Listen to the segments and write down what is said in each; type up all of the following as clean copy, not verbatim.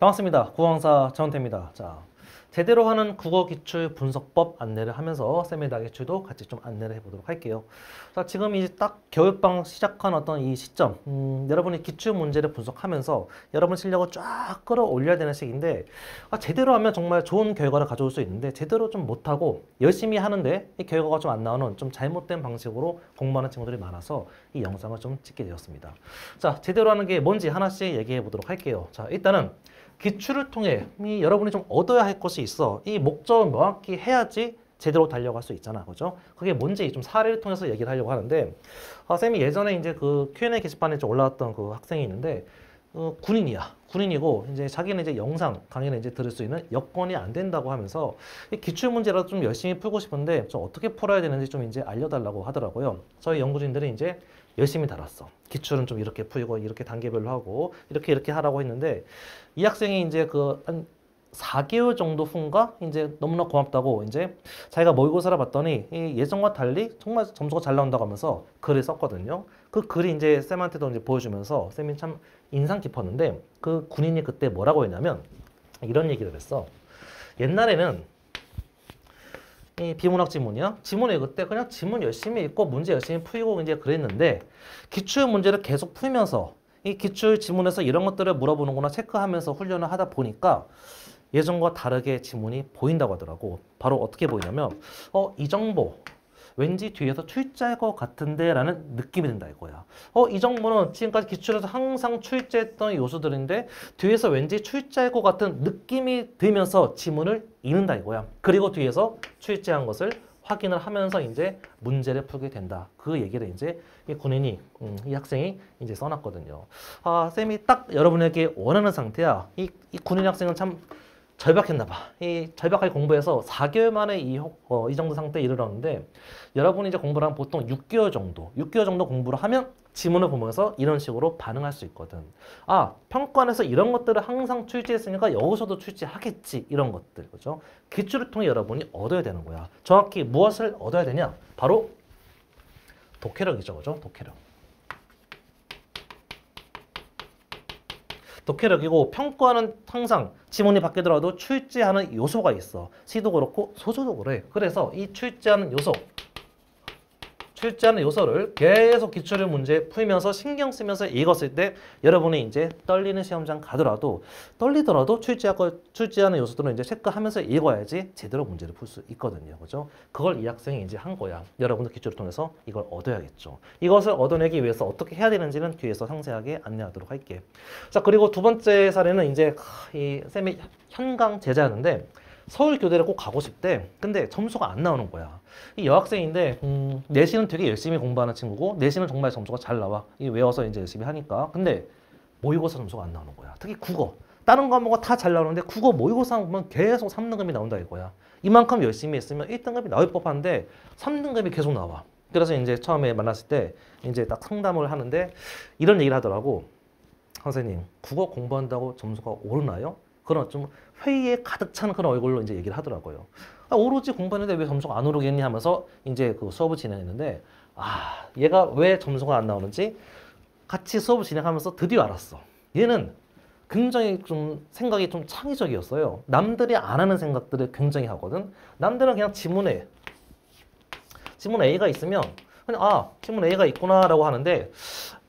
반갑습니다. 국어강사 전태입니다. 자, 제대로 하는 국어 기출 분석법 안내를 하면서 쌤의 나기출도 같이 좀 안내를 해보도록 할게요. 자, 지금 이제 딱 겨울방 시작한 어떤 이 시점, 여러분이 기출 문제를 분석하면서 여러분 실력을 쫙 끌어올려야 되는 시기인데, 제대로 하면 정말 좋은 결과를 가져올 수 있는데 제대로 좀 못하고 열심히 하는데 이 결과가 좀 안 나오는 좀 잘못된 방식으로 공부하는 친구들이 많아서 이 영상을 좀 찍게 되었습니다. 자, 제대로 하는 게 뭔지 하나씩 얘기해 보도록 할게요. 자, 일단은 기출을 통해 여러분이 좀 얻어야 할 것이 있어. 이 목적을 명확히 해야지 제대로 달려갈 수 있잖아, 그죠? 그게 뭔지 좀 사례를 통해서 얘기를 하려고 하는데, 쌤이 예전에 이제 그 Q&A 게시판에 좀 올라왔던 그 학생이 있는데, 군인이야. 군인이고 이제 자기는 이제 영상 강의를 이제 들을 수 있는 여건이 안 된다고 하면서 이 기출 문제라도 좀 열심히 풀고 싶은데 좀 어떻게 풀어야 되는지 좀 이제 알려달라고 하더라고요. 저희 연구진들이 이제 열심히 달았어. 기출은 좀 이렇게 풀고 이렇게 단계별로 하고 이렇게 하라고 했는데, 이 학생이 이제 그 한 4개월 정도 후인가 이제 너무나 고맙다고 이제 자기가 모의고사를 봤더니 이 예전과 달리 정말 점수가 잘 나온다고 하면서 글을 썼거든요. 그 글이 이제 쌤한테도 이제 보여주면서 쌤이 참 인상 깊었는데, 그 군인이 그때 뭐라고 했냐면 이런 얘기를 했어. 옛날에는 이 비문학 지문이야. 지문에 그때 그냥 지문 열심히 읽고 문제 열심히 풀고 이제 그랬는데, 기출 문제를 계속 풀면서 이 기출 지문에서 이런 것들을 물어보는구나 체크하면서 훈련을 하다 보니까 예전과 다르게 지문이 보인다고 하더라고. 바로 어떻게 보이냐면 이 정보 왠지 뒤에서 출제할 것 같은데 라는 느낌이 든다 이거야. 이 정보는 지금까지 기출에서 항상 출제했던 요소들인데 뒤에서 왠지 출제할 것 같은 느낌이 들면서 지문을 읽는다 이거야. 그리고 뒤에서 출제한 것을 확인을 하면서 이제 문제를 풀게 된다. 그 얘기를 이제 이 군인이, 이 학생이 이제 써놨거든요. 쌤이 딱 여러분에게 원하는 상태야. 이 군인 학생은 참 절박했나봐. 이 절박하게 공부해서 4개월 만에 이 정도 상태에 이르렀는데, 여러분이 이제 공부를 하면 보통 6개월 정도 공부를 하면 지문을 보면서 이런 식으로 반응할 수 있거든. 평가원에서 이런 것들을 항상 출제했으니까 여기서도 출제하겠지. 이런 것들, 그죠? 기출을 통해 여러분이 얻어야 되는 거야. 정확히 무엇을 얻어야 되냐? 바로 독해력이죠, 그죠? 독해력이고, 평가는 항상 지문이 바뀌더라도 출제하는 요소가 있어. 시도 그렇고 소조도 그래. 그래서 이 출제하는 요소를 계속 기출 문제 풀면서 신경 쓰면서 읽었을 때 여러분이 이제 떨리는 시험장 가더라도 출제하는 요소들은 이제 체크하면서 읽어야지 제대로 문제를 풀 수 있거든요, 그죠? 그걸 이 학생이 이제 한 거야. 여러분도 기출을 통해서 이걸 얻어야겠죠. 이것을 얻어내기 위해서 어떻게 해야 되는지는 뒤에서 상세하게 안내하도록 할게. 자, 그리고 두 번째 사례는 이제 이 쌤의 현강 제자였는데, 서울 교대를 꼭 가고 싶대. 근데 점수가 안 나오는 거야. 이 여학생인데 내신은 되게 열심히 공부하는 친구고 내신은 정말 점수가 잘 나와. 이 외워서 이제 열심히 하니까. 근데 모의고사 점수가 안 나오는 거야. 특히 국어. 다른 과목은 다 잘 나오는데 국어 모의고사 보면 계속 3등급이 나온다 이거야. 이만큼 열심히 했으면 1등급이 나올 법한데 3등급이 계속 나와. 그래서 이제 처음에 만났을 때 이제 딱 상담을 하는데 이런 얘기를 하더라고. 선생님, 국어 공부한다고 점수가 오르나요? 그런 좀 회의에 가득 찬 그런 얼굴로 이제 얘기를 하더라고요. 오로지 공부했는데 왜 점수가 안 오르겠니 하면서 이제 그 수업을 진행했는데, 얘가 왜 점수가 안 나오는지 같이 수업을 진행하면서 드디어 알았어. 얘는 굉장히 좀 생각이 좀 창의적이었어요. 남들이 안 하는 생각들을 굉장히 하거든. 남들은 그냥 지문 A가 있으면 그냥 지문 A가 있구나라고 하는데,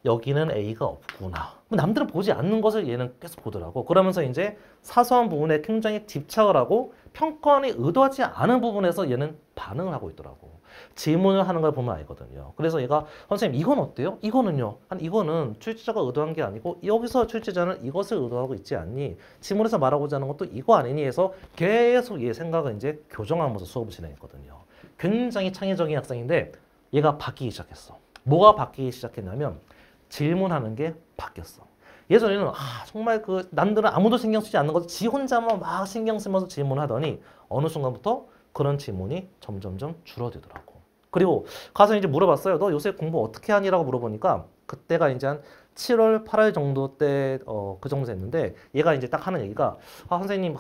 여기는 A가 없구나. 남들은 보지 않는 것을 얘는 계속 보더라고. 그러면서 이제 사소한 부분에 굉장히 집착을 하고 평가원이 의도하지 않은 부분에서 얘는 반응을 하고 있더라고. 질문을 하는 걸 보면 알거든요. 그래서 얘가 선생님 이건 어때요? 이거는요? 이거는 출제자가 의도한 게 아니고 여기서 출제자는 이것을 의도하고 있지 않니? 지문에서 말하고자 하는 것도 이거 아니니 해서 계속 얘 생각을 이제 교정하면서 수업을 진행했거든요. 굉장히 창의적인 학생인데 얘가 바뀌기 시작했어. 뭐가 바뀌기 시작했냐면 질문하는 게 바뀌었어. 예전에는 정말 그 남들은 아무도 신경 쓰지 않는 것을 지 혼자만 막 신경 쓰면서 질문하더니 어느 순간부터 그런 질문이 점점점 줄어들더라고. 그리고 가서 이제 물어봤어요. 너 요새 공부 어떻게 하니라고 물어보니까, 그때가 이제 한 7월 8월 정도 때 그 정도 됐는데, 얘가 이제 딱 하는 얘기가 선생님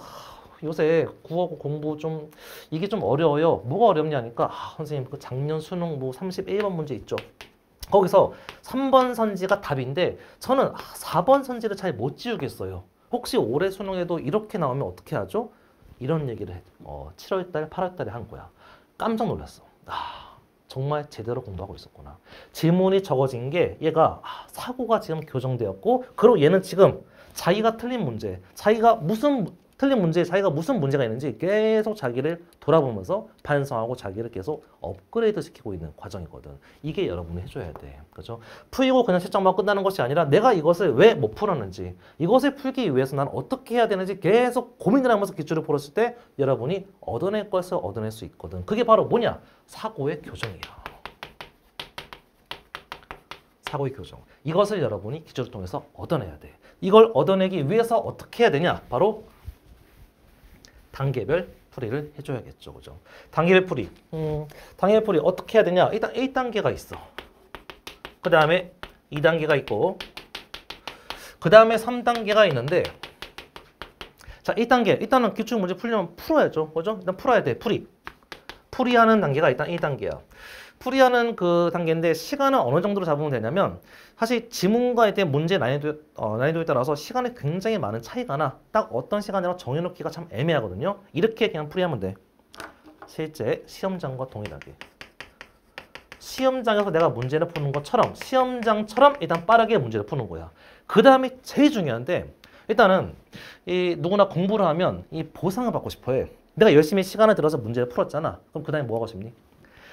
요새 국어 공부 좀 이게 좀 어려워요. 뭐가 어렵냐 하니까 선생님 그 작년 수능 뭐 31번 문제 있죠. 거기서 3번 선지가 답인데 저는 4번 선지를 잘 못 지우겠어요. 혹시 올해 수능에도 이렇게 나오면 어떻게 하죠? 이런 얘기를 7월달, 8월달에 한 거야. 깜짝 놀랐어. 아, 정말 제대로 공부하고 있었구나. 지문이 적어진 게 얘가 사고가 지금 교정되었고, 그리고 얘는 지금 자기가 틀린 문제, 자기가 무슨 틀린 문제에 자기가 무슨 문제가 있는지 계속 자기를 돌아보면서 반성하고 자기를 계속 업그레이드 시키고 있는 과정이거든. 이게 여러분이 해줘야 돼. 그렇죠? 풀고 그냥 채점만 끝나는 것이 아니라 내가 이것을 왜 못 풀었는지, 이것을 풀기 위해서 난 어떻게 해야 되는지 계속 고민을 하면서 기출을 풀었을 때 여러분이 얻어낼 것을 얻어낼 수 있거든. 그게 바로 뭐냐? 사고의 교정이야. 사고의 교정. 이것을 여러분이 기출을 통해서 얻어내야 돼. 이걸 얻어내기 위해서 어떻게 해야 되냐? 바로 단계별 풀이를 해줘야겠죠. 그죠? 단계별 풀이. 단계별 풀이 어떻게 해야 되냐? 일단 1단계가 있어. 그 다음에 2단계가 있고, 그 다음에 3단계가 있는데, 자, 1단계. 일단은 기출 문제 풀려면 풀어야죠. 그죠? 일단 풀어야 돼. 풀이. 풀이하는 단계가 일단 1단계야. 풀이하는 그 단계인데 시간은 어느 정도로 잡으면 되냐면, 사실 지문과에 대한 문제 난이도에 따라서 시간에 굉장히 많은 차이가 나. 딱 어떤 시간이랑 정해놓기가 참 애매하거든요. 이렇게 그냥 풀이하면 돼. 실제 시험장과 동일하게. 시험장에서 내가 문제를 푸는 것처럼, 시험장처럼 일단 빠르게 문제를 푸는 거야. 그 다음에 제일 중요한데, 일단은 이 누구나 공부를 하면 이 보상을 받고 싶어해. 내가 열심히 시간을 들어서 문제를 풀었잖아. 그럼 그 다음에 뭐 하고 싶니?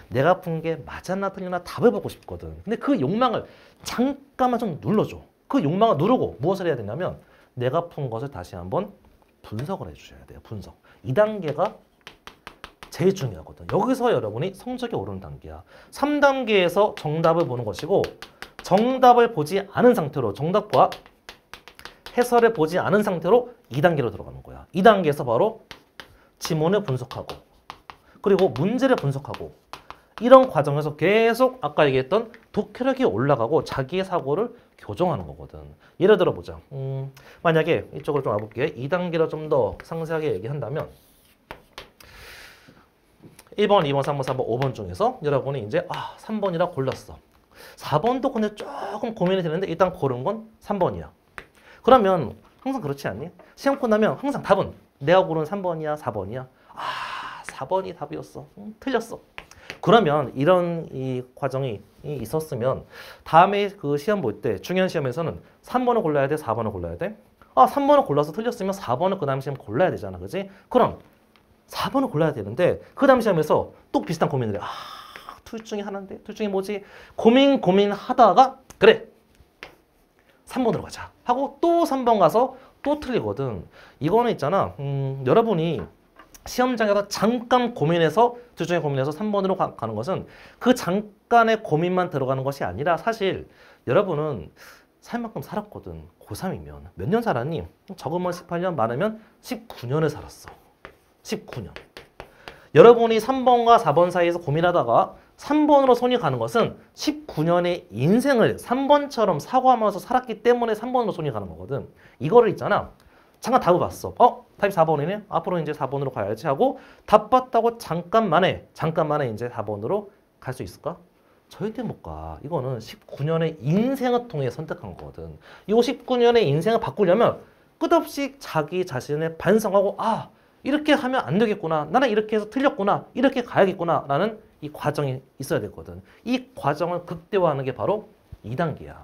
내가 푼 게 맞았나 틀렸나 답을 보고 싶거든. 근데 그 욕망을 잠깐만 좀 눌러줘. 그 욕망을 누르고 무엇을 해야 되냐면 내가 푼 것을 다시 한번 분석을 해주셔야 돼요. 분석. 이 단계가 제일 중요하거든. 여기서 여러분이 성적이 오르는 단계야. 3단계에서 정답을 보는 것이고, 정답을 보지 않은 상태로, 정답과 해설을 보지 않은 상태로 2단계로 들어가는 거야. 2단계에서 바로 지문을 분석하고, 그리고 문제를 분석하고, 이런 과정에서 계속 아까 얘기했던 독해력이 올라가고 자기의 사고를 교정하는 거거든. 예를 들어보자. 만약에 이쪽으로 좀 와볼게요. 2단계로 좀 더 상세하게 얘기한다면 1번, 2번, 3번, 4번, 5번 중에서 여러분이 이제 3번이라 골랐어. 4번도 근데 조금 고민이 되는데 일단 고른 건 3번이야. 그러면 항상 그렇지 않니? 시험 끝나면 항상 답은 내가 고른 3번이야, 4번이야? 4번이 답이었어. 틀렸어. 그러면 이런 이 과정이 있었으면 다음에 그 시험 볼 때, 중요한 시험에서는 3번을 골라야 돼, 4번을 골라야 돼? 3번을 골라서 틀렸으면 4번을 그 다음 시험 골라야 되잖아, 그지? 그럼 4번을 골라야 되는데 그 다음 시험에서 또 비슷한 고민을 해. 둘 중에 하나인데, 둘 중에 뭐지? 고민하다가 그래, 3번으로 가자 하고 또 3번 가서 또 틀리거든. 이거는 있잖아, 여러분이 시험장에서 잠깐 고민해서, 둘 중에 고민해서 3번으로 가는 것은 그 잠깐의 고민만 들어가는 것이 아니라, 사실 여러분은 살 만큼 살았거든. 고3이면 몇 년 살았니? 적으면 18년, 많으면 19년을 살았어. 19년. 여러분이 3번과 4번 사이에서 고민하다가 3번으로 손이 가는 것은 19년의 인생을 3번처럼 사고하면서 살았기 때문에 3번으로 손이 가는 거거든. 이거를 있잖아, 잠깐 답을 봤어. 답이 4번이네? 앞으로 이제 4번으로 가야지 하고 답 봤다고 잠깐만에 이제 4번으로 갈 수 있을까? 절대 못 가. 이거는 19년의 인생을 통해 선택한 거거든. 이 19년의 인생을 바꾸려면 끝없이 자기 자신을 반성하고, 이렇게 하면 안 되겠구나, 나는 이렇게 해서 틀렸구나, 이렇게 가야겠구나 라는 이 과정이 있어야 되거든. 이 과정을 극대화하는 게 바로 2단계야.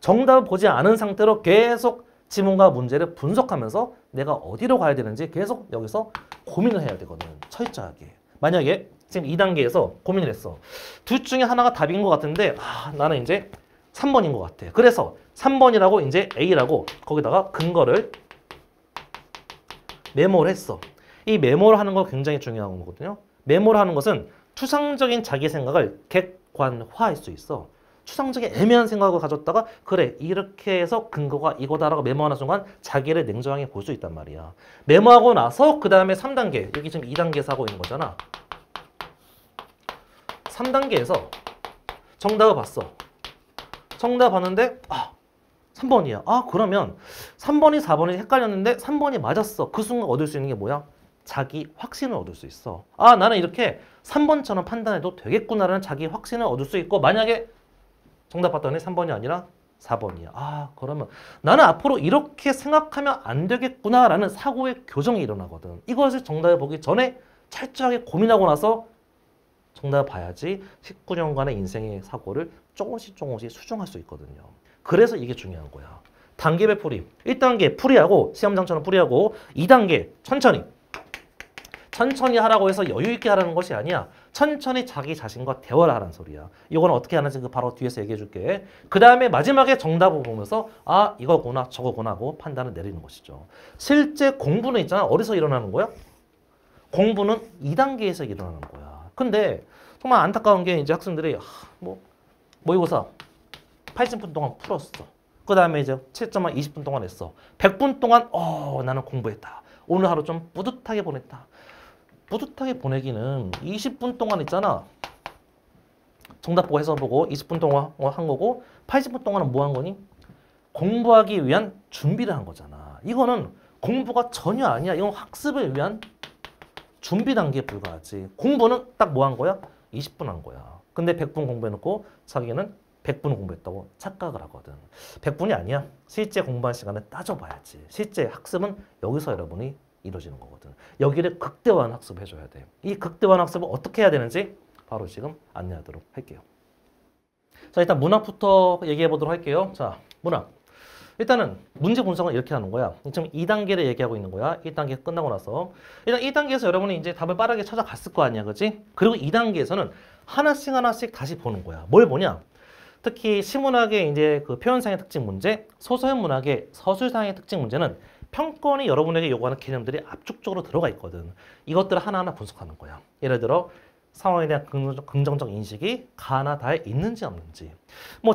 정답을 보지 않은 상태로 계속 지문과 문제를 분석하면서 내가 어디로 가야 되는지 계속 여기서 고민을 해야 되거든. 철저하게. 만약에 지금 2단계에서 고민을 했어. 둘 중에 하나가 답인 것 같은데 나는 이제 3번인 것 같아. 그래서 3번이라고 이제 A라고 거기다가 근거를 메모를 했어. 이 메모를 하는 거 굉장히 중요한 거거든요. 메모를 하는 것은 추상적인 자기 생각을 객관화할 수 있어. 추상적인 애매한 생각을 가졌다가 그래, 이렇게 해서 근거가 이거다라고 메모하는 순간 자기를 냉정하게 볼 수 있단 말이야. 메모하고 나서 그 다음에 3단계, 여기 지금 2단계에서 하고 있는 거잖아. 3단계에서 정답을 봤어. 정답 봤는데 3번이야. 그러면 3번이 4번이 헷갈렸는데 3번이 맞았어. 그 순간 얻을 수 있는 게 뭐야? 자기 확신을 얻을 수 있어. 나는 이렇게 3번처럼 판단해도 되겠구나라는 자기 확신을 얻을 수 있고, 만약에 정답 봤더니 3번이 아니라 4번이야. 아, 그러면 나는 앞으로 이렇게 생각하면 안 되겠구나라는 사고의 교정이 일어나거든. 이것을 정답을 보기 전에 철저하게 고민하고 나서 정답을 봐야지 19년간의 인생의 사고를 조금씩 수정할 수 있거든요. 그래서 이게 중요한 거야. 단계별 풀이. 1단계 풀이하고 시험장처럼 풀이하고 2단계 천천히 하라고 해서 여유 있게 하라는 것이 아니야. 천천히 자기 자신과 대화를 하라는 소리야. 이건 어떻게 하는지 바로 뒤에서 얘기해 줄게. 그 다음에 마지막에 정답을 보면서 아, 이거구나 저거구나 하고 판단을 내리는 것이죠. 실제 공부는 있잖아. 어디서 일어나는 거야? 공부는 2단계에서 일어나는 거야. 근데 정말 안타까운 게 이제 학생들이 모의고사 80분 동안 풀었어. 그 다음에 이제 7점만 20분 동안 했어. 100분 동안 나는 공부했다. 오늘 하루 좀 뿌듯하게 보냈다. 뿌듯하게 보내기는 20분 동안 있잖아. 정답 보고 해서 보고 20분 동안 한 거고 80분 동안은 뭐 한 거니? 공부하기 위한 준비를 한 거잖아. 이거는 공부가 전혀 아니야. 이건 학습을 위한 준비 단계에 불과하지. 공부는 딱 뭐 한 거야? 20분 한 거야. 근데 100분 공부해놓고 자기는 100분 공부했다고 착각을 하거든. 100분이 아니야. 실제 공부한 시간을 따져봐야지. 실제 학습은 여기서 여러분이 이루어지는 거거든. 여기를 극대화한 학습해줘야 돼. 이 극대화한 학습을 어떻게 해야 되는지 바로 지금 안내하도록 할게요. 자, 일단 문항부터 얘기해 보도록 할게요. 자, 문항. 일단은 문제 분석은 이렇게 하는 거야. 지금 2단계를 얘기하고 있는 거야. 1단계 끝나고 나서. 일단 1단계에서 여러분이 이제 답을 빠르게 찾아갔을 거 아니야, 그치? 그리고 2단계에서는 하나씩 다시 보는 거야. 뭘 보냐? 특히 시문학의 이제 그 표현상의 특징 문제, 소서현문학의 서술상의 특징 문제는 평권이 여러분에게 요구하는 개념들이 압축적으로 들어가 있거든. 이것들을 하나하나 분석하는 거야. 예를 들어 상황에 대한 긍정적 인식이 가나 다에 있는지 없는지,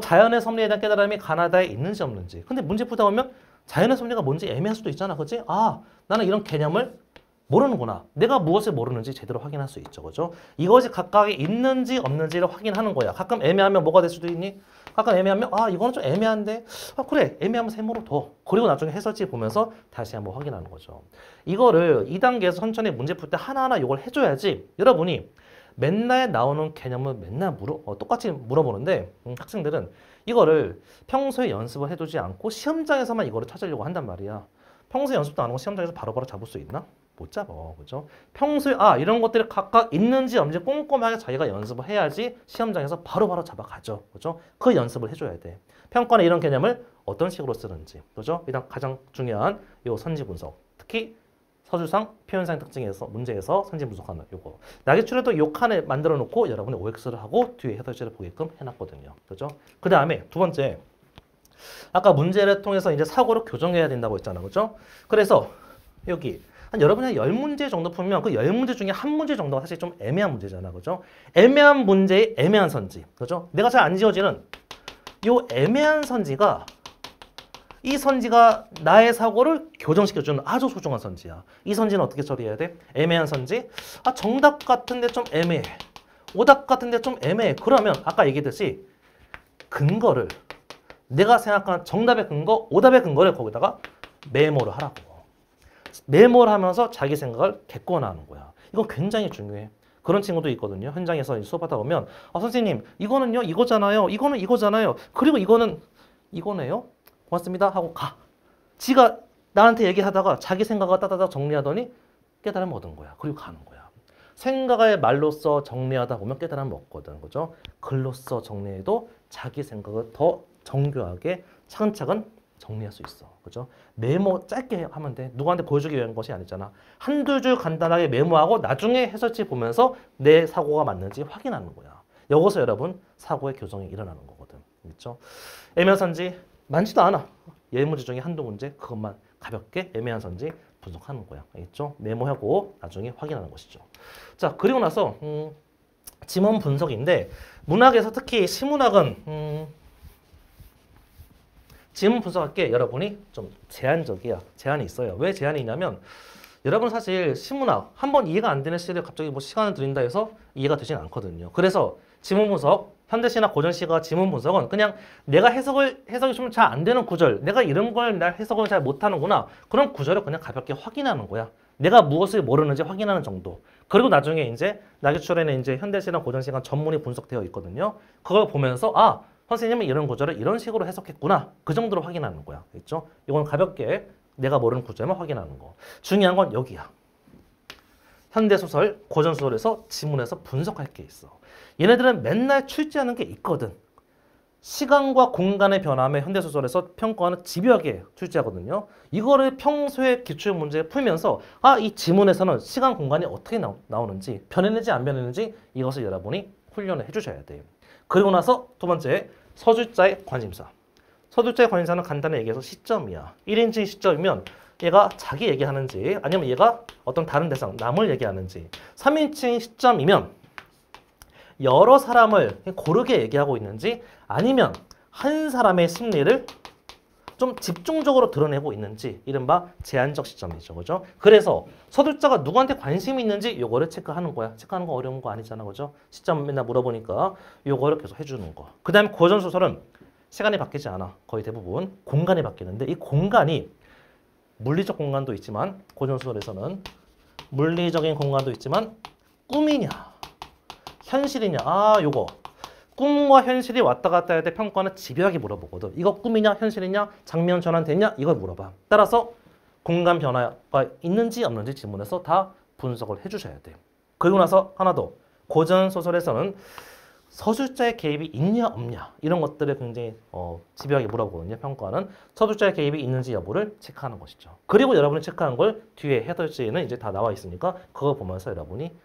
자연의 섭리에 대한 깨달음이 가나 다에 있는지 없는지. 근데 문제 풀다 보면 자연의 섭리가 뭔지 애매할 수도 있잖아, 그치? 아, 나는 이런 개념을 모르는구나. 내가 무엇을 모르는지 제대로 확인할 수 있죠, 그죠? 이것이 각각에 있는지 없는지를 확인하는 거야. 가끔 애매하면 뭐가 될 수도 있니? 가끔 애매하면 아, 이거는 좀 애매한데, 아, 그래, 애매하면 세모로 둬. 그리고 나중에 해설지 보면서 다시 한번 확인하는 거죠. 이거를 2단계에서 천천히 문제 풀 때 하나하나 이걸 해줘야지 여러분이 맨날 나오는 개념을 맨날 똑같이 물어보는데 학생들은 이거를 평소에 연습을 해두지 않고 시험장에서만 이거를 찾으려고 한단 말이야. 평소에 연습도 안 하고 시험장에서 바로바로 잡을 수 있나? 못 잡아, 그죠? 평소에 아, 이런 것들이 각각 있는지 없는지 꼼꼼하게 자기가 연습을 해야지 시험장에서 바로바로 잡아가죠, 그죠? 그 연습을 해줘야 돼. 평가는 이런 개념을 어떤 식으로 쓰는지, 그죠? 일단 가장 중요한 요 선지 분석, 특히 서술상 표현상 특징에서 문제에서 선지 분석하는 요거. 나기출에도 요 칸을 만들어 놓고 여러분이 OX를 하고 뒤에 해설지를 보게끔 해놨거든요, 그죠? 그 다음에 두 번째, 아까 문제를 통해서 이제 사고를 교정해야 된다고 했잖아, 그죠? 그래서 여기 한 여러분이 10문제 정도 풀면 그 10문제 중에 한 문제 정도가 사실 좀 애매한 문제잖아, 그죠? 애매한 문제의 애매한 선지, 그죠? 내가 잘 안 지어지는 요 애매한 선지가, 이 선지가 나의 사고를 교정시켜주는 아주 소중한 선지야. 이 선지는 어떻게 처리해야 돼? 애매한 선지? 아, 정답 같은데 좀 애매해. 오답 같은데 좀 애매해. 그러면 아까 얘기했듯이 근거를, 내가 생각한 정답의 근거, 오답의 근거를 거기다가 메모를 하라고. 메모를 하면서 자기 생각을 객관화하는 거야. 이건 굉장히 중요해. 그런 친구도 있거든요. 현장에서 수업하다 보면 아, 선생님 이거는요 이거잖아요, 이거는 이거잖아요, 그리고 이거는 이거네요, 고맙습니다 하고 가. 지가 나한테 얘기하다가 자기 생각을 따다닥 정리하더니 깨달음을 얻은 거야. 그리고 가는 거야. 생각을 말로써 정리하다 보면 깨달음을 얻거든, 그죠? 글로써 정리해도 자기 생각을 더 정교하게 차근차근 정리할 수 있어, 그죠? 메모 짧게 하면 돼. 누구한테 보여주기 위한 것이 아니잖아. 한두 줄 간단하게 메모하고 나중에 해설지 보면서 내 사고가 맞는지 확인하는 거야. 여기서 여러분 사고의 교정이 일어나는 거거든, 그렇죠? 애매한 선지 많지도 않아. 10문제 중에 한두 문제, 그것만 가볍게 애매한 선지 분석하는 거야, 알겠죠? 메모하고 나중에 확인하는 것이죠. 자, 그리고 나서 지문 분석인데, 문학에서 특히 시문학은 지문 분석할 게 여러분이 좀 제한적이야. 제한이 있어요. 왜 제한이 있냐면 여러분 사실 시문학 한번 이해가 안 되는 시를 갑자기 시간을 들인다 해서 이해가 되진 않거든요. 그래서 지문 분석, 현대시나 고전시가 지문 분석은 그냥 내가 해석이 좀 잘 안 되는 구절, 내가 이런 걸 날 해석을 잘 못하는구나, 그런 구절을 그냥 가볍게 확인하는 거야. 내가 무엇을 모르는지 확인하는 정도. 그리고 나중에 이제 나기출에는 이제 현대시나 고전시가 전문이 분석되어 있거든요. 그걸 보면서 아, 선생님은 이런 구절을 이런 식으로 해석했구나. 그 정도로 확인하는 거야. 있죠? 이건 가볍게 내가 모르는 구절만 확인하는 거. 중요한 건 여기야. 현대소설, 고전소설에서 지문에서 분석할 게 있어. 얘네들은 맨날 출제하는 게 있거든. 시간과 공간의 변함에 현대소설에서 평가는 집요하게 출제하거든요. 이거를 평소에 기출문제 풀면서 아, 이 지문에서는 시간, 공간이 어떻게 나오는지 변했는지 안 변했는지 이것을 여러분이 훈련을 해주셔야 돼요. 그리고 나서 두 번째, 서술자의 관심사. 서술자의 관심사는 간단히 얘기해서 시점이야. 1인칭 시점이면 얘가 자기 얘기하는지 아니면 얘가 어떤 다른 대상, 남을 얘기하는지. 3인칭 시점이면 여러 사람을 고르게 얘기하고 있는지 아니면 한 사람의 심리를 좀 집중적으로 드러내고 있는지, 이른바 제한적 시점이죠. 그죠? 그래서 서술자가 누구한테 관심이 있는지 요거를 체크하는 거야. 체크하는 거 어려운 거 아니잖아. 그죠? 시점 맨날 물어보니까 요거를 계속 해주는 거. 그 다음에 고전소설은 시간이 바뀌지 않아. 거의 대부분 공간이 바뀌는데 이 공간이 물리적 공간도 있지만, 고전소설에서는 물리적인 공간도 있지만 꿈이냐 현실이냐, 아 요거 꿈과 현실이 왔다 갔다 할 때 평가는 집요하게 물어보거든. 이거 꿈이냐 현실이냐 장면 전환되냐 이걸 물어봐. 따라서 공간 변화가 있는지 없는지 지문에서 다 분석을 해주셔야 돼요. 그리고 나서 하나 더, 고전소설에서는 서술자의 개입이 있냐 없냐 이런 것들을 굉장히 집요하게 물어보거든요. 평가는 서술자의 개입이 있는지 여부를 체크하는 것이죠. 그리고 여러분이 체크한 걸 뒤에 해설지에는 이제 다 나와 있으니까 그거 보면서 여러분이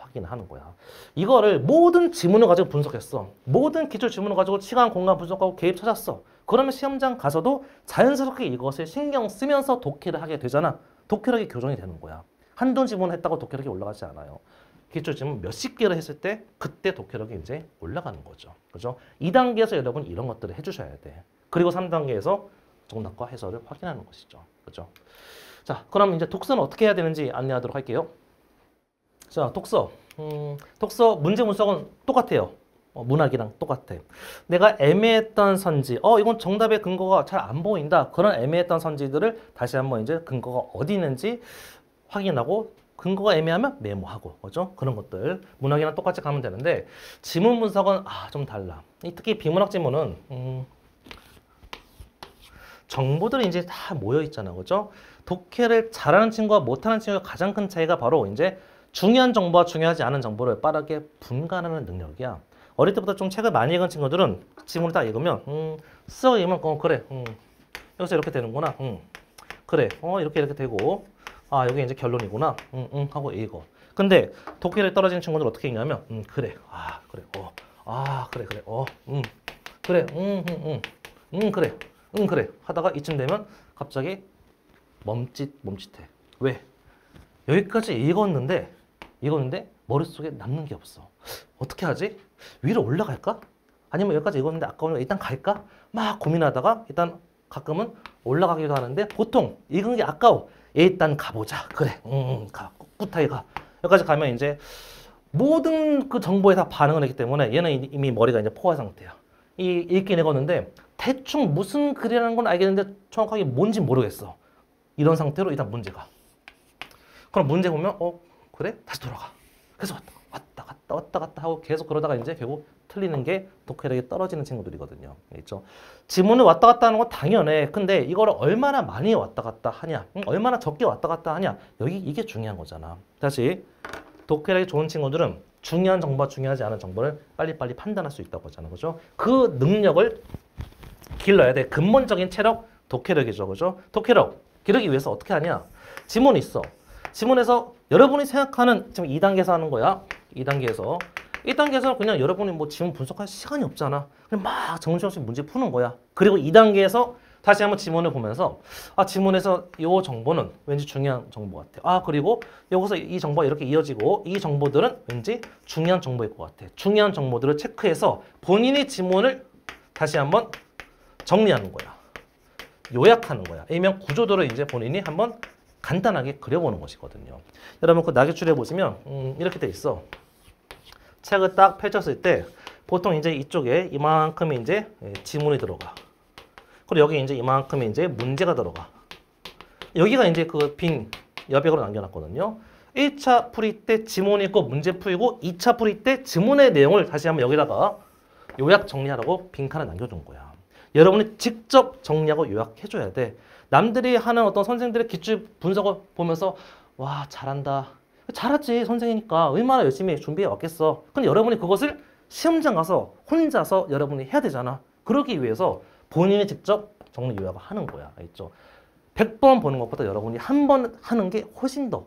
확인하는 거야. 이거를 모든 지문을 가지고 분석했어. 모든 기출 지문을 가지고 시간, 공간 분석하고 개입 찾았어. 그러면 시험장 가서도 자연스럽게 이것을 신경 쓰면서 독해를 하게 되잖아. 독해력이 교정이 되는 거야. 한두 지문 했다고 독해력이 올라가지 않아요. 기출지문 몇십 개를 했을 때 그때 독해력이 이제 올라가는 거죠. 그죠? 2단계에서 여러분 이런 것들을 해주셔야 돼. 그리고 3단계에서 정답과 해설을 확인하는 것이죠. 그죠? 자, 그럼 이제 독서는 어떻게 해야 되는지 안내하도록 할게요. 자, 독서. 독서 문제 분석은 똑같아요. 문학이랑 똑같아. 내가 애매했던 선지, 이건 정답의 근거가 잘 안 보인다. 그런 애매했던 선지들을 다시 한번 이제 근거가 어디 있는지 확인하고. 근거가 애매하면 메모하고, 그죠? 그런 것들 문학이랑 똑같이 가면 되는데 지문 분석은 좀 달라. 특히 비문학 지문은 정보들이 이제 다 모여 있잖아, 그죠? 독해를 잘하는 친구와 못하는 친구의 가장 큰 차이가 바로 이제 중요한 정보와 중요하지 않은 정보를 빠르게 분간하는 능력이야. 어릴 때부터 좀 책을 많이 읽은 친구들은 지문을 딱 읽으면 쓱 읽으면 그래, 여기서 이렇게 되는구나, 그래, 이렇게 되고. 아, 여기 이제 결론이구나. 하고 읽어. 근데 독해를 떨어지는 친구들 어떻게 읽냐면 그래. 아, 그래. 아, 그래. 그래. 그래. 그래. 그래. 하다가 이쯤 되면 갑자기 멈칫해. 왜? 여기까지 읽었는데 머릿속에 남는 게 없어. 어떻게 하지? 위로 올라갈까? 아니면 여기까지 읽었는데 아까우니까 일단 갈까? 막 고민하다가 일단 가끔은 올라가기도 하는데 보통 읽은 게 아까워. 일단 가보자. 그래, 가. 꿋꿋하게 가. 여기까지 가면 이제 모든 그 정보에 다 반응을 했기 때문에 얘는 이미 머리가 이제 포화 상태야. 이 읽긴 읽었는데 대충 무슨 글이라는 건 알겠는데 정확하게 뭔지 모르겠어. 이런 상태로 일단 문제가. 그럼 문제 보면 그래? 다시 돌아가. 그래서 왔다 갔다 하고 계속 그러다가 이제 결국 틀리는 게 독해력이 떨어지는 친구들이거든요. 있죠? 지문을 왔다 갔다 하는 건 당연해. 근데 이걸 얼마나 많이 왔다 갔다 하냐, 얼마나 적게 왔다 갔다 하냐, 이게 중요한 거잖아. 다시 독해력이 좋은 친구들은 중요한 정보와 중요하지 않은 정보를 빨리빨리 판단할 수 있다고 하잖아. 그죠? 그 능력을 길러야 돼. 근본적인 체력, 독해력이죠. 그죠? 독해력 기르기 위해서 어떻게 하냐? 지문이 있어. 지문에서 여러분이 생각하는, 지금 2단계에서 하는 거야. 2단계에서. 1단계에서는 그냥 여러분이 지문 분석할 시간이 없잖아. 그냥 막 정신없이 문제 푸는 거야. 그리고 2단계에서 다시 한번 지문을 보면서 지문에서 이 정보는 왠지 중요한 정보 같아. 그리고 여기서 이 정보가 이렇게 이어지고 이 정보들은 왠지 중요한 정보일 것 같아. 중요한 정보들을 체크해서 본인의 지문을 다시 한번 정리하는 거야. 요약하는 거야. 일명 구조도를 이제 본인이 한번 간단하게 그려보는 것이거든요. 여러분 그 나기출에 보시면 이렇게 돼 있어. 책을 딱 펼쳤을 때 보통 이제 이쪽에 이만큼이 이제 지문이 들어가. 그리고 여기 이제 이만큼이 이제 문제가 들어가. 여기가 이제 그 빈 여백으로 남겨놨거든요. 1차 풀이 때 지문이 있고 문제 풀이고 2차 풀이 때 지문의 내용을 다시 한번 여기다가 요약 정리하라고 빈칸을 남겨준 거야. 여러분이 직접 정리하고 요약해줘야 돼. 남들이 하는 어떤 선생들의 기출 분석을 보면서 와 잘한다. 잘하지 선생이니까 얼마나 열심히 준비해 왔겠어. 근데 여러분이 그것을 시험장 가서 혼자서 여러분이 해야 되잖아. 그러기 위해서 본인이 직접 정리 요약을 하는 거야. 알겠죠? 100번 보는 것보다 여러분이 한 번 하는 게 훨씬 더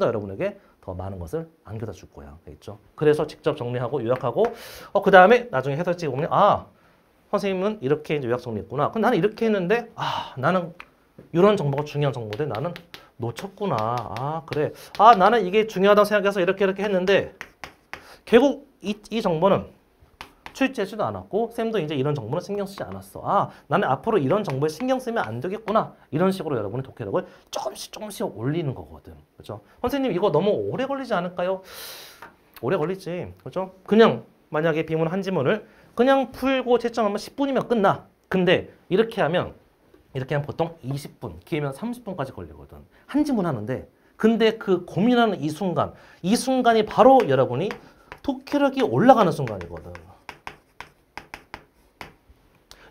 여러분에게 더 많은 것을 안겨다 줄 거야. 알겠죠? 그래서 직접 정리하고 요약하고 그 다음에 나중에 해설지 보면 아 선생님은 이렇게 이제 요약 정리했구나. 그럼 나는 이렇게 했는데 아 나는 이런 정보가 중요한 정보인데 나는 놓쳤구나. 아 그래. 아 나는 이게 중요하다고 생각해서 이렇게 했는데 결국 이 정보는 출제하지도 않았고 쌤도 이제 이런 정보는 신경 쓰지 않았어. 아 나는 앞으로 이런 정보에 신경 쓰면 안 되겠구나. 이런 식으로 여러분의 독해력을 조금씩 올리는 거거든. 그렇죠? 선생님 이거 너무 오래 걸리지 않을까요? 오래 걸리지. 그렇죠? 그냥 만약에 비문 한 지문을 그냥 풀고 채점하면 10분이면 끝나. 근데 이렇게 하면 보통 20분, 길면 30분까지 걸리거든. 한 지문 하는데 근데 그 고민하는 이 순간이 바로 여러분이 독해력이 올라가는 순간이거든.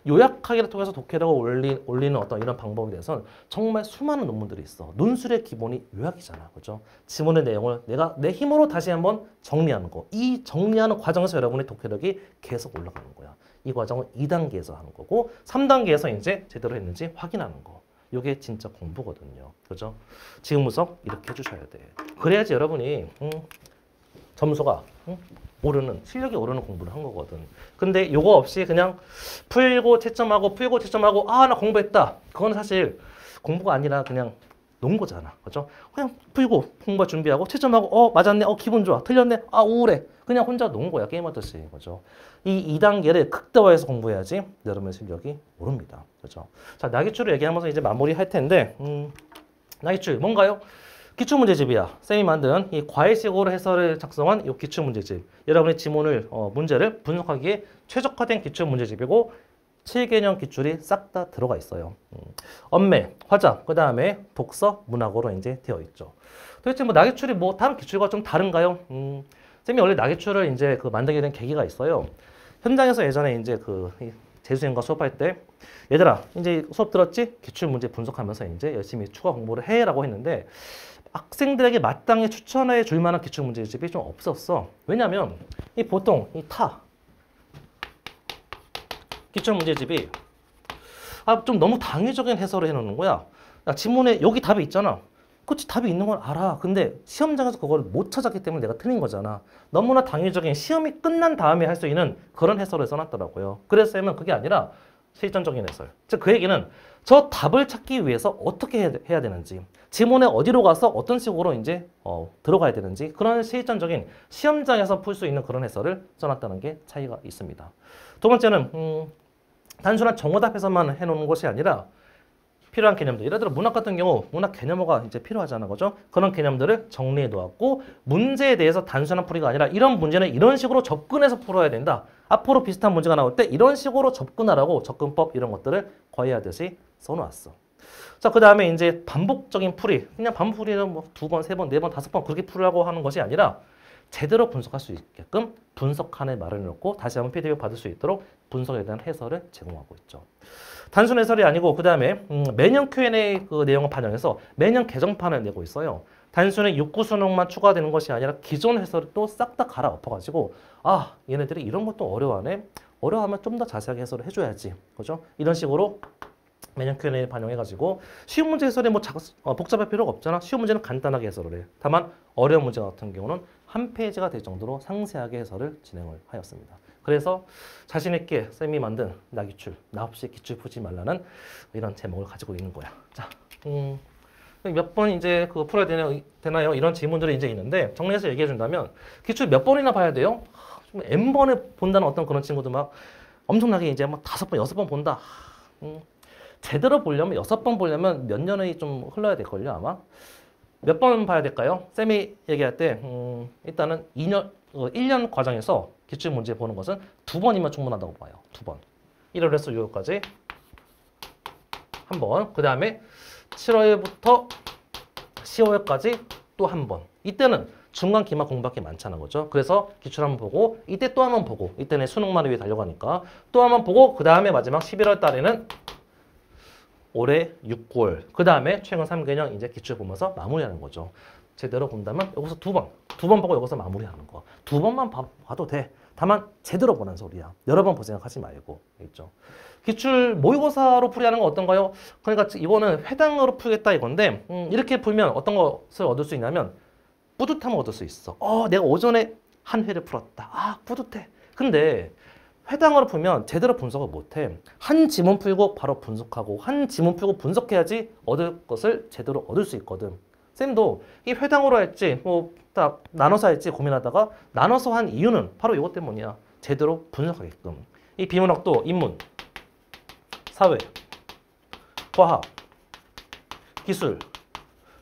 요약하기를 통해서 독해력을 올리는 어떤 이런 방법에 대해서는 정말 수많은 논문들이 있어. 논술의 기본이 요약이잖아. 그렇죠? 지문의 내용을 내가 내 힘으로 다시 한번 정리하는 거. 이 정리하는 과정에서 여러분의 독해력이 계속 올라가는 거야. 이 과정을 2단계에서 하는 거고 3단계에서 이제 제대로 했는지 확인하는 거. 이게 진짜 공부거든요. 그렇죠? 지금 분석 이렇게 해주셔야 돼. 그래야지 여러분이 점수가 오르는 실력이 오르는 공부를 한 거거든. 근데 요거 없이 그냥 풀고 채점하고 아 나 공부했다. 그건 사실 공부가 아니라 그냥 논 거잖아. 그렇죠? 그냥 풀고 공부 준비하고 채점하고 맞았네. 기분 좋아. 틀렸네. 아 우울해. 그냥 혼자 논 거야. 게임하듯이. 그렇죠? 이 2단계를 극대화해서 공부해야지 여러분의 실력이 오릅니다. 그렇죠? 자, 나기출을 얘기하면서 이제 마무리할 텐데 나기출 뭔가요? 기출문제집이야. 쌤이 만든 이 과외식으로 해설을 작성한 이 기출문제집. 여러분의 문제를 분석하기에 최적화된 기출문제집이고 7개년 기출이 싹 다 들어가 있어요. 언매, 화작, 그 다음에 독서, 문학으로 이제 되어 있죠. 도대체 나기출이 다른 기출과 좀 다른가요? 쌤이 원래 나기출을 이제 만들게 된 계기가 있어요. 현장에서 예전에 이제 재수생과 수업할 때 얘들아 이제 수업 들었지? 기출문제 분석하면서 이제 열심히 추가 공부를 해라고 했는데 학생들에게 마땅히 추천해 줄 만한 기출문제집이 좀 없었어. 왜냐면 보통 타 기출문제집이 좀 너무 당위적인 해설을 해놓는 거야. 야, 지문에 여기 답이 있잖아. 그치 답이 있는 건 알아. 근데 시험장에서 그걸 못 찾았기 때문에 내가 틀린 거잖아. 너무나 당위적인 시험이 끝난 다음에 할 수 있는 그런 해설을 써놨더라고요. 그래서 쌤은 그게 아니라 실전적인 해설. 즉 그 얘기는 저 답을 찾기 위해서 어떻게 해야 되는지 지문에 어디로 가서 어떤 식으로 이제 들어가야 되는지 그런 실전적인 시험장에서 풀 수 있는 그런 해설을 써놨다는 게 차이가 있습니다. 두 번째는 단순한 정오답에서만 해놓는 것이 아니라 필요한 개념들, 예를 들어 문학 같은 경우 문학 개념어가 이제 필요하잖아요. 그죠? 그런 개념들을 정리해 놓았고 문제에 대해서 단순한 풀이가 아니라 이런 문제는 이런 식으로 접근해서 풀어야 된다. 앞으로 비슷한 문제가 나올 때 이런 식으로 접근하라고 접근법 이런 것들을 과외하듯이 써놓았어. 자, 그 다음에 이제 반복적인 풀이 그냥 반복풀이는 2번, 3번, 4번, 5번 그렇게 풀으라고 하는 것이 아니라 제대로 분석할 수 있게끔 분석칸에 말을 넣고 다시 한번 피드백 받을 수 있도록 분석에 대한 해설을 제공하고 있죠. 단순 해설이 아니고 그다음에 매년 Q&A 내용을 반영해서 매년 개정판을 내고 있어요. 단순히 6구 수능만 추가되는 것이 아니라 기존 해설을 또 싹 다 갈아엎어가지고 아 얘네들이 이런 것도 어려워하네. 어려워하면 좀 더 자세하게 해설을 해줘야지. 그죠? 이런 식으로 매년 Q&A 반영해가지고 쉬운 문제 해설에 복잡할 필요가 없잖아. 쉬운 문제는 간단하게 해설을 해. 다만 어려운 문제 같은 경우는 한 페이지가 될 정도로 상세하게 해설을 진행을 하였습니다. 그래서 자신 있게 쌤이 만든 나기출, 나 없이 기출 푸지 말라는 이런 제목을 가지고 있는 거야. 자, 몇 번 이제 풀어야 되나요? 이런 질문들이 이제 있는데 정리해서 얘기해 준다면 기출 몇 번이나 봐야 돼요? 좀 N번에 본다는 어떤 그런 친구도 막 엄청나게 이제 막 5번, 6번 본다. 제대로 보려면 6번 보려면 몇 년이 좀 흘러야 될 걸요, 아마. 몇 번 봐야 될까요? 쌤이 얘기할 때 일단은 1년 과정에서 기출문제 보는 것은 2번이면 충분하다고 봐요. 2번. 1월에서 6월까지 1번. 그 다음에 7월부터 10월까지 또 1번. 이때는 중간 기말 공부밖에 많지 않은 거죠. 그래서 기출 한번 보고 이때 또 한번 보고 이때는 수능만을 위해 달려가니까 또 한번 보고 그 다음에 마지막 11월 달에는 올해 6개월 그 다음에 최근 3개년 이제 기출 보면서 마무리하는 거죠. 제대로 본다면 여기서 두 번 보고 여기서 마무리하는 거. 두 번만 봐도 돼. 다만 제대로 보는 소리야. 여러 번 볼 생각하지 말고. 있죠. 기출 모의고사로 풀이하는 건 어떤가요? 그러니까 이거는 회당으로 풀겠다 이건데 이렇게 풀면 어떤 것을 얻을 수 있냐면 뿌듯함을 얻을 수 있어. 내가 오전에 한 회를 풀었다. 아, 뿌듯해. 근데 회당으로 풀면 제대로 분석을 못해. 한 지문 풀고 바로 분석하고 한 지문 풀고 분석해야지 얻을 것을 제대로 얻을 수 있거든. 쌤도 이 회당으로 할지 뭐 딱 나눠서 할지 고민하다가 나눠서 한 이유는 바로 이것 때문이야. 제대로 분석하게끔. 이 비문학도 인문, 사회, 과학, 기술,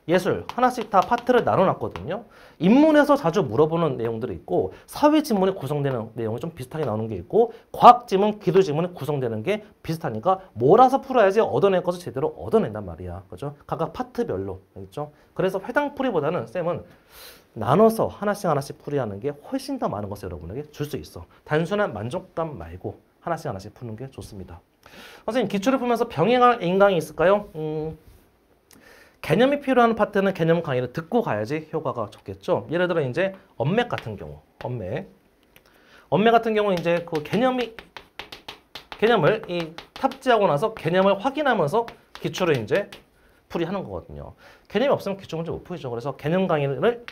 예술 하나씩 다 파트를 나눠놨거든요. 인문에서 자주 물어보는 내용들이 있고 사회 지문이 구성되는 내용이 좀 비슷하게 나오는 게 있고 과학 지문, 기술 지문이 구성되는 게 비슷하니까 몰아서 풀어야지 얻어낼 것을 제대로 얻어낸단 말이야. 그죠? 각각 파트별로. 그렇죠? 그래서 회당 풀이보다는 쌤은 나눠서 하나씩 하나씩 풀이하는 게 훨씬 더 많은 것을 여러분에게 줄 수 있어. 단순한 만족감 말고 하나씩 하나씩 푸는 게 좋습니다. 선생님, 기출을 풀면서 병행할 인강이 있을까요? 개념이 필요한 파트는 개념 강의를 듣고 가야지 효과가 좋겠죠. 예를 들어 이제 언맥 같은 경우, 언맥 같은 경우 이제 그 개념을 이 탑재하고 나서 개념을 확인하면서 기출을 이제 풀이하는 거거든요. 개념이 없으면 기출 문제 못 풀죠. 그래서 개념 강의를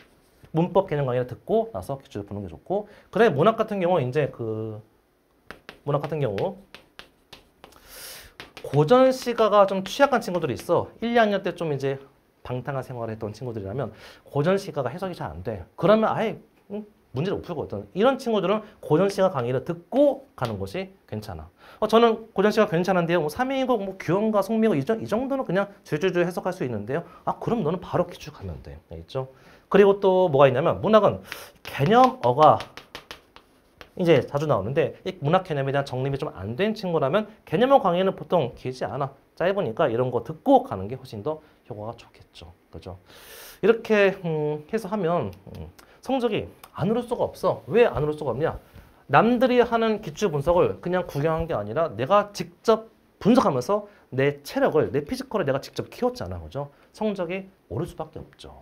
문법 개념 강의를 듣고 나서 기출을 푸는 게 좋고, 그래 문학 같은 경우 이제 그 문학 같은 경우. 고전 시가가 좀 취약한 친구들이 있어. 1, 2학년 때 좀 이제 방탕한 생활을 했던 친구들이라면 고전 시가가 해석이 잘 안 돼. 그러면 아예 문제를 못 풀거든. 이런 친구들은 고전 시가 강의를 듣고 가는 것이 괜찮아. 저는 고전 시가 괜찮은데요. 뭐 삼행이고 뭐 규현과 송미고 이 정도는 그냥 줄줄줄 해석할 수 있는데요. 아, 그럼 너는 바로 기출 가면 돼. 있죠? 그리고 또 뭐가 있냐면 문학은 개념어가 이제 자주 나오는데 이 문학 개념에 대한 정립이 좀 안 된 친구라면 개념형 강의는 보통 길지 않아. 짧으니까 이런 거 듣고 가는 게 훨씬 더 효과가 좋겠죠. 그죠? 이렇게 해서 하면 성적이 안 오를 수가 없어. 왜 안 오를 수가 없냐? 남들이 하는 기출 분석을 그냥 구경한 게 아니라 내가 직접 분석하면서 내 체력을, 내 피지컬을 내가 직접 키웠잖아. 그죠? 성적이 오를 수밖에 없죠.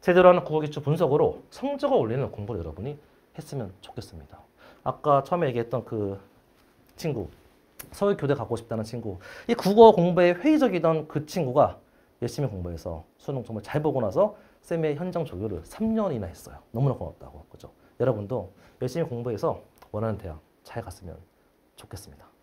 제대로 하는 국어 기출 분석으로 성적을 올리는 공부를 여러분이 했으면 좋겠습니다. 아까 처음에 얘기했던 그 친구, 서울교대 가고 싶다는 친구, 이 국어 공부에 회의적이던 그 친구가 열심히 공부해서 수능 정말 잘 보고 나서 쌤의 현장 조교를 3년이나 했어요. 너무나 고맙다고. 그죠? 여러분도 열심히 공부해서 원하는 대학 잘 갔으면 좋겠습니다.